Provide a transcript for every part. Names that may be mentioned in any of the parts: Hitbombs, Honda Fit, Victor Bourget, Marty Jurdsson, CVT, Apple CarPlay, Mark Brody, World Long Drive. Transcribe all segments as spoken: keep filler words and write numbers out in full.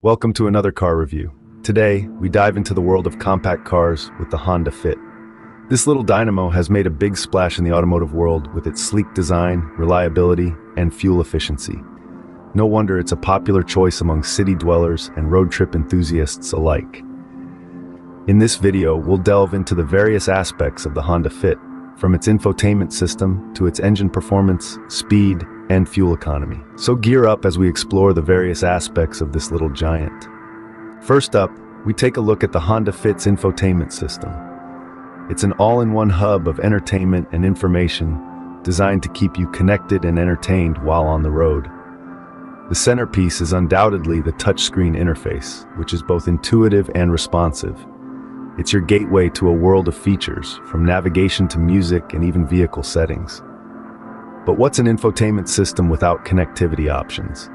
Welcome to another car review. Today, we dive into the world of compact cars with the Honda Fit. This little dynamo has made a big splash in the automotive world with its sleek design, reliability, and fuel efficiency. No wonder it's a popular choice among city dwellers and road trip enthusiasts alike. In this video, we'll delve into the various aspects of the Honda Fit, from its infotainment system to its engine performance, speed, and fuel economy. So gear up as we explore the various aspects of this little giant. First up, we take a look at the Honda Fit's infotainment system. It's an all-in-one hub of entertainment and information designed to keep you connected and entertained while on the road. The centerpiece is undoubtedly the touchscreen interface, which is both intuitive and responsive. It's your gateway to a world of features, from navigation to music and even vehicle settings. But what's an infotainment system without connectivity options?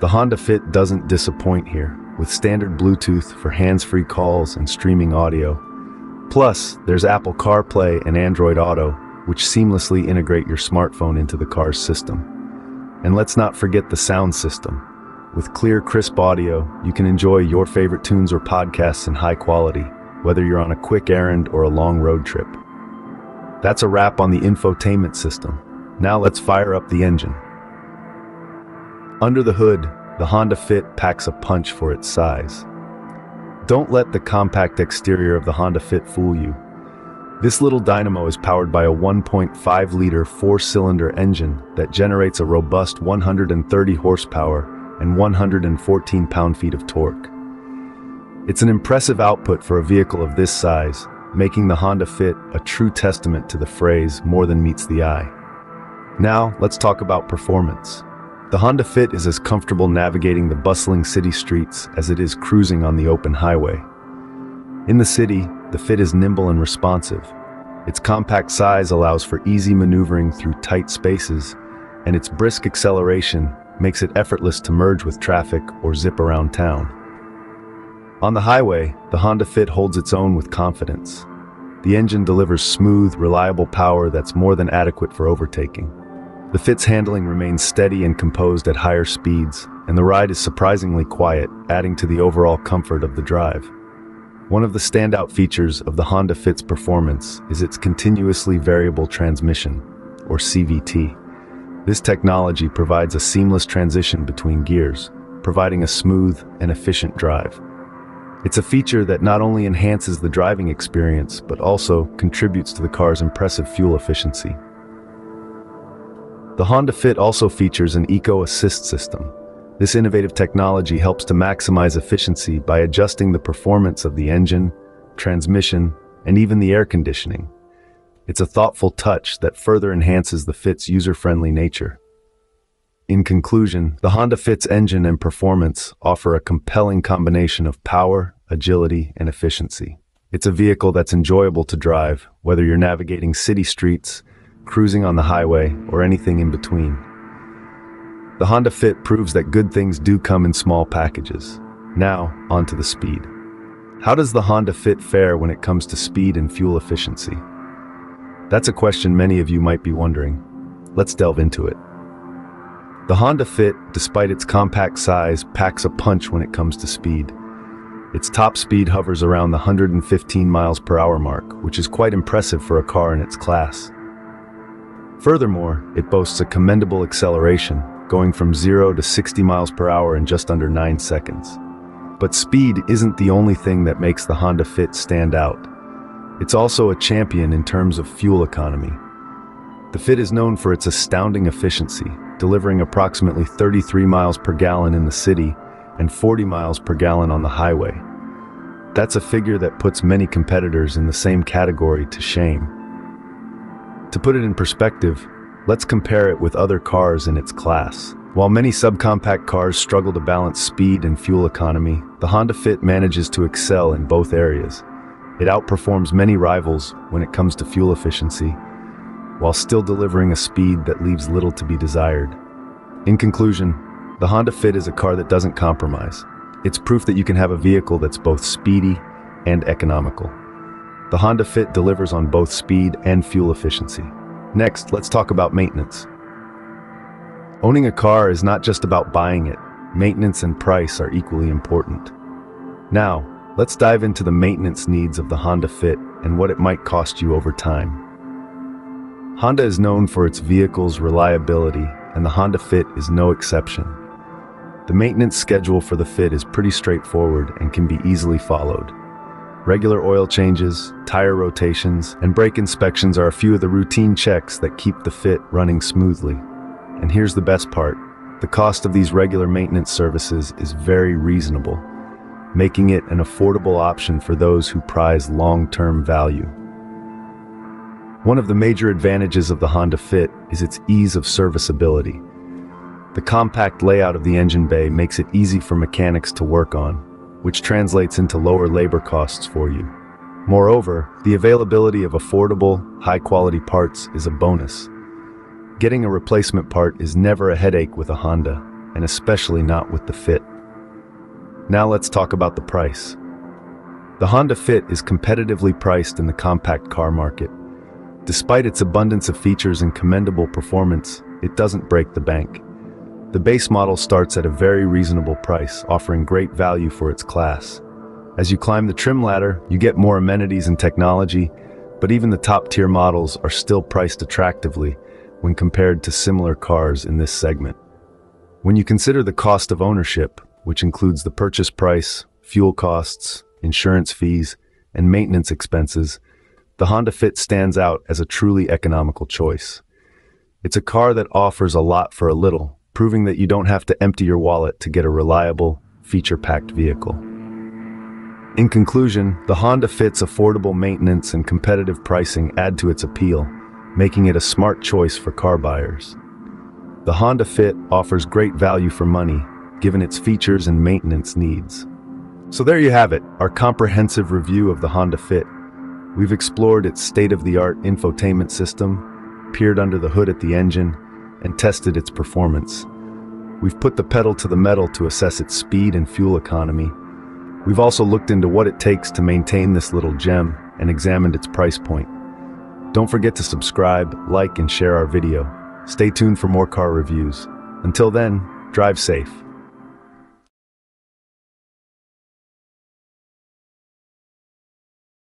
The Honda Fit doesn't disappoint here, with standard Bluetooth for hands-free calls and streaming audio. Plus, there's Apple CarPlay and Android Auto, which seamlessly integrate your smartphone into the car's system. And let's not forget the sound system. With clear, crisp audio, you can enjoy your favorite tunes or podcasts in high quality, whether you're on a quick errand or a long road trip. That's a wrap on the infotainment system. Now let's fire up the engine. Under the hood, the Honda Fit packs a punch for its size. Don't let the compact exterior of the Honda Fit fool you. This little dynamo is powered by a one point five liter four-cylinder engine that generates a robust one hundred thirty horsepower and one hundred fourteen pound-feet of torque. It's an impressive output for a vehicle of this size, making the Honda Fit a true testament to the phrase, more than meets the eye. Now, let's talk about performance. The Honda Fit is as comfortable navigating the bustling city streets as it is cruising on the open highway. In the city, the Fit is nimble and responsive. Its compact size allows for easy maneuvering through tight spaces, and its brisk acceleration makes it effortless to merge with traffic or zip around town. On the highway, the Honda Fit holds its own with confidence. The engine delivers smooth, reliable power that's more than adequate for overtaking. The Fit's handling remains steady and composed at higher speeds, and the ride is surprisingly quiet, adding to the overall comfort of the drive. One of the standout features of the Honda Fit's performance is its continuously variable transmission, or C V T. This technology provides a seamless transition between gears, providing a smooth and efficient drive. It's a feature that not only enhances the driving experience, but also contributes to the car's impressive fuel efficiency. The Honda Fit also features an Eco Assist system. This innovative technology helps to maximize efficiency by adjusting the performance of the engine, transmission, and even the air conditioning. It's a thoughtful touch that further enhances the Fit's user-friendly nature. In conclusion, the Honda Fit's engine and performance offer a compelling combination of power, agility, and efficiency. It's a vehicle that's enjoyable to drive, whether you're navigating city streets, cruising on the highway, or anything in between. The Honda Fit proves that good things do come in small packages. Now, onto the speed. How does the Honda Fit fare when it comes to speed and fuel efficiency? That's a question many of you might be wondering. Let's delve into it. The Honda Fit, despite its compact size, packs a punch when it comes to speed. Its top speed hovers around the one hundred fifteen miles per hour mark, which is quite impressive for a car in its class. Furthermore, it boasts a commendable acceleration, going from zero to sixty miles per hour in just under nine seconds. But speed isn't the only thing that makes the Honda Fit stand out. It's also a champion in terms of fuel economy. The Fit is known for its astounding efficiency, delivering approximately thirty-three miles per gallon in the city and forty miles per gallon on the highway. That's a figure that puts many competitors in the same category to shame. To put it in perspective, let's compare it with other cars in its class. While many subcompact cars struggle to balance speed and fuel economy, the Honda Fit manages to excel in both areas. It outperforms many rivals when it comes to fuel efficiency, while still delivering a speed that leaves little to be desired. In conclusion, the Honda Fit is a car that doesn't compromise. It's proof that you can have a vehicle that's both speedy and economical. The Honda Fit delivers on both speed and fuel efficiency. Next, let's talk about maintenance. Owning a car is not just about buying it. maintenance and price are equally important. Now, let's dive into the maintenance needs of the Honda Fit and what it might cost you over time. Honda is known for its vehicles' reliability, and the Honda Fit is no exception. The maintenance schedule for the Fit is pretty straightforward and can be easily followed. Regular oil changes, tire rotations, and brake inspections are a few of the routine checks that keep the Fit running smoothly. And here's the best part: the cost of these regular maintenance services is very reasonable, making it an affordable option for those who prize long-term value. One of the major advantages of the Honda Fit is its ease of serviceability. The compact layout of the engine bay makes it easy for mechanics to work on, which translates into lower labor costs for you. Moreover, the availability of affordable, high-quality parts is a bonus. Getting a replacement part is never a headache with a Honda, and especially not with the Fit. Now let's talk about the price. The Honda Fit is competitively priced in the compact car market. Despite its abundance of features and commendable performance, it doesn't break the bank. The base model starts at a very reasonable price, offering great value for its class. As you climb the trim ladder, you get more amenities and technology, but even the top-tier models are still priced attractively when compared to similar cars in this segment. When you consider the cost of ownership, which includes the purchase price, fuel costs, insurance fees, and maintenance expenses, the Honda Fit stands out as a truly economical choice. It's a car that offers a lot for a little, proving that you don't have to empty your wallet to get a reliable, feature-packed vehicle. In conclusion, the Honda Fit's affordable maintenance and competitive pricing add to its appeal, making it a smart choice for car buyers. The Honda Fit offers great value for money, given its features and maintenance needs. So there you have it, our comprehensive review of the Honda Fit. We've explored its state-of-the-art infotainment system, peered under the hood at the engine, and tested its performance. We've put the pedal to the metal to assess its speed and fuel economy. We've also looked into what it takes to maintain this little gem and examined its price point. Don't forget to subscribe, like, and share our video. Stay tuned for more car reviews. Until then, drive safe.